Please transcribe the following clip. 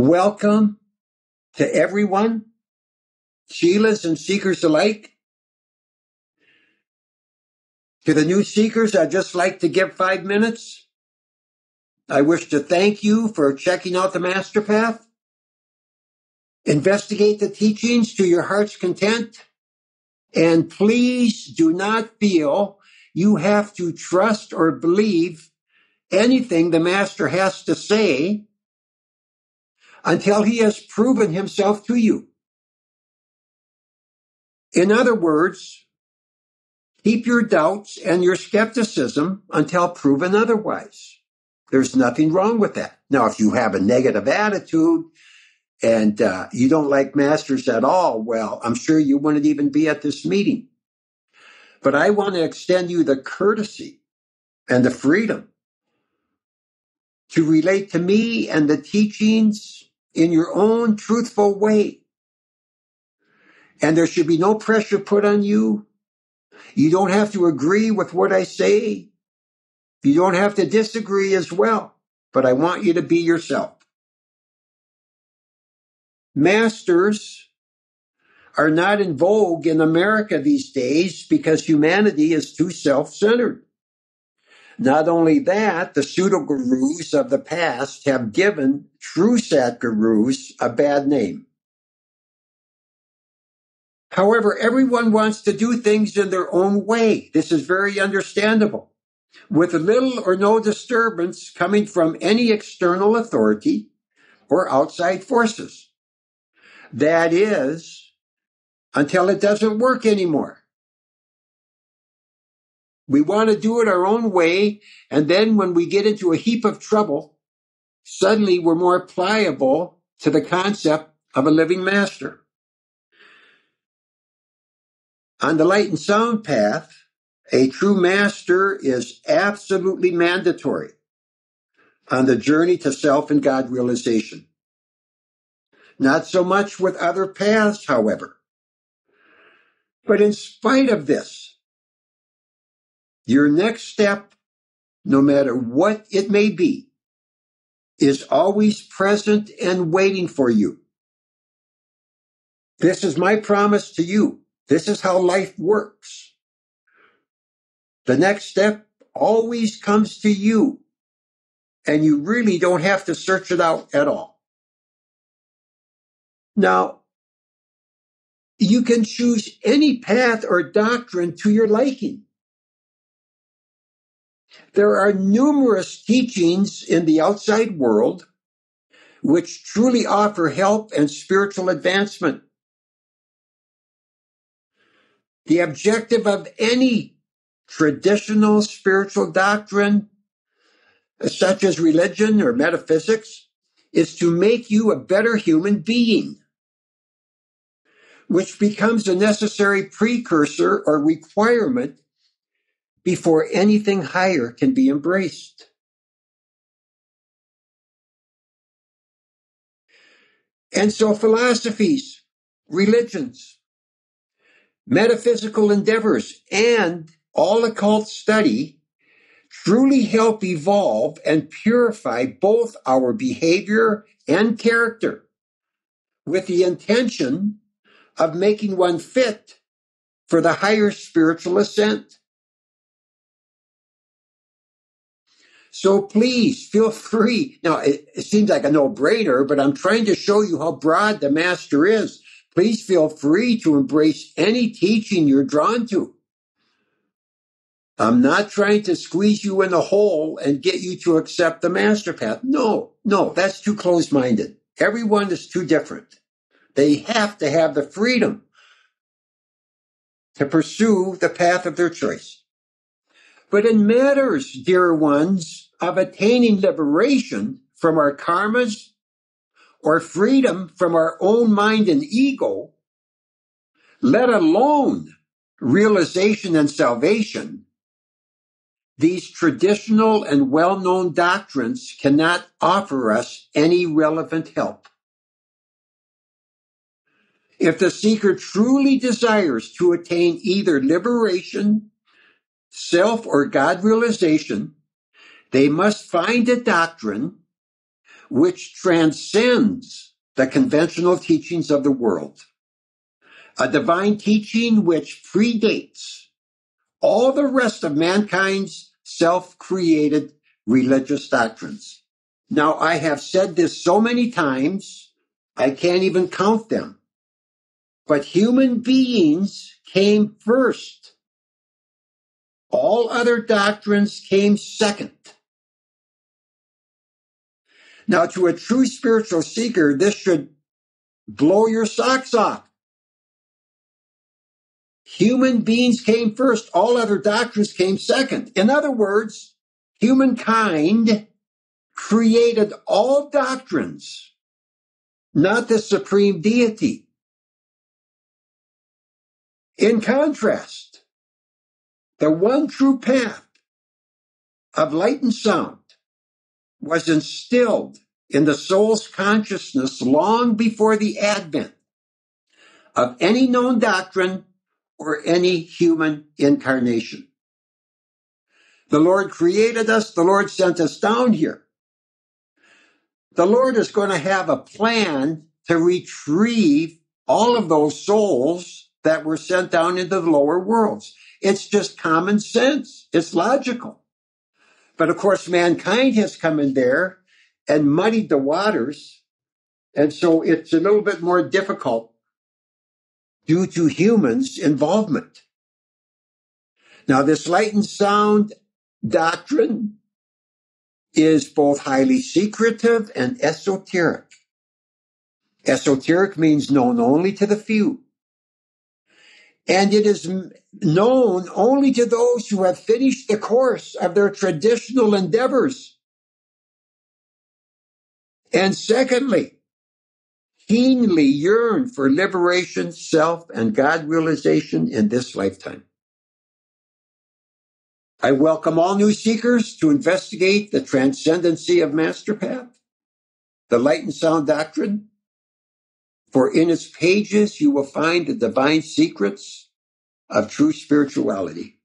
Welcome to everyone, Sheilas and seekers alike. To the new seekers, I'd just like to give 5 minutes. I wish to thank you for checking out the MasterPath. Investigate the teachings to your heart's content. And please do not feel you have to trust or believe anything the Master has to say until he has proven himself to you. In other words, keep your doubts and your skepticism until proven otherwise. There's nothing wrong with that. Now, if you have a negative attitude and you don't like masters at all, well, I'm sure you wouldn't even be at this meeting. But I want to extend you the courtesy and the freedom to relate to me and the teachings in your own truthful way. And there should be no pressure put on you. You don't have to agree with what I say. You don't have to disagree as well. But I want you to be yourself. Masters are not in vogue in America these days because humanity is too self-centered. Not only that, the pseudo-gurus of the past have given true Sat Gurus a bad name. However, everyone wants to do things in their own way. This is very understandable. With little or no disturbance coming from any external authority or outside forces. That is, until it doesn't work anymore. We want to do it our own way, and then when we get into a heap of trouble, suddenly we're more pliable to the concept of a living master. On the light and sound path, a true master is absolutely mandatory on the journey to self and God realization. Not so much with other paths, however. But in spite of this, your next step, no matter what it may be, is always present and waiting for you. This is my promise to you. This is how life works. The next step always comes to you, and you really don't have to search it out at all. Now, you can choose any path or doctrine to your liking. There are numerous teachings in the outside world which truly offer help and spiritual advancement. The objective of any traditional spiritual doctrine, such as religion or metaphysics, is to make you a better human being, which becomes a necessary precursor or requirement before anything higher can be embraced. And so philosophies, religions, metaphysical endeavors, and all occult study truly help evolve and purify both our behavior and character with the intention of making one fit for the higher spiritual ascent. So please feel free. Now, it seems like a no-brainer, but I'm trying to show you how broad the master is. Please feel free to embrace any teaching you're drawn to. I'm not trying to squeeze you in a hole and get you to accept the master path. No, that's too close-minded. Everyone is too different. They have to have the freedom to pursue the path of their choice. But in matters, dear ones, of attaining liberation from our karmas or freedom from our own mind and ego, let alone realization and salvation, these traditional and well-known doctrines cannot offer us any relevant help. If the seeker truly desires to attain either liberation, self or God realization, they must find a doctrine which transcends the conventional teachings of the world. A divine teaching which predates all the rest of mankind's self-created religious doctrines. Now, I have said this so many times, I can't even count them. But human beings came first. All other doctrines came second. Now, to a true spiritual seeker, this should blow your socks off. Human beings came first. All other doctrines came second. In other words, humankind created all doctrines, not the supreme deity. In contrast, the one true path of light and sound was instilled in the soul's consciousness long before the advent of any known doctrine or any human incarnation. The Lord created us. The Lord sent us down here. The Lord is going to have a plan to retrieve all of those souls that were sent down into the lower worlds. It's just common sense. It's logical. But of course, mankind has come in there and muddied the waters. And so it's a little bit more difficult due to humans' involvement. Now, this light and sound doctrine is both highly secretive and esoteric. Esoteric means known only to the few. And it is known only to those who have finished the course of their traditional endeavors. And secondly, keenly yearn for liberation, self, and God realization in this lifetime. I welcome all new seekers to investigate the transcendency of MasterPath, the light and sound doctrine, for in its pages, you will find the divine secrets of true spirituality.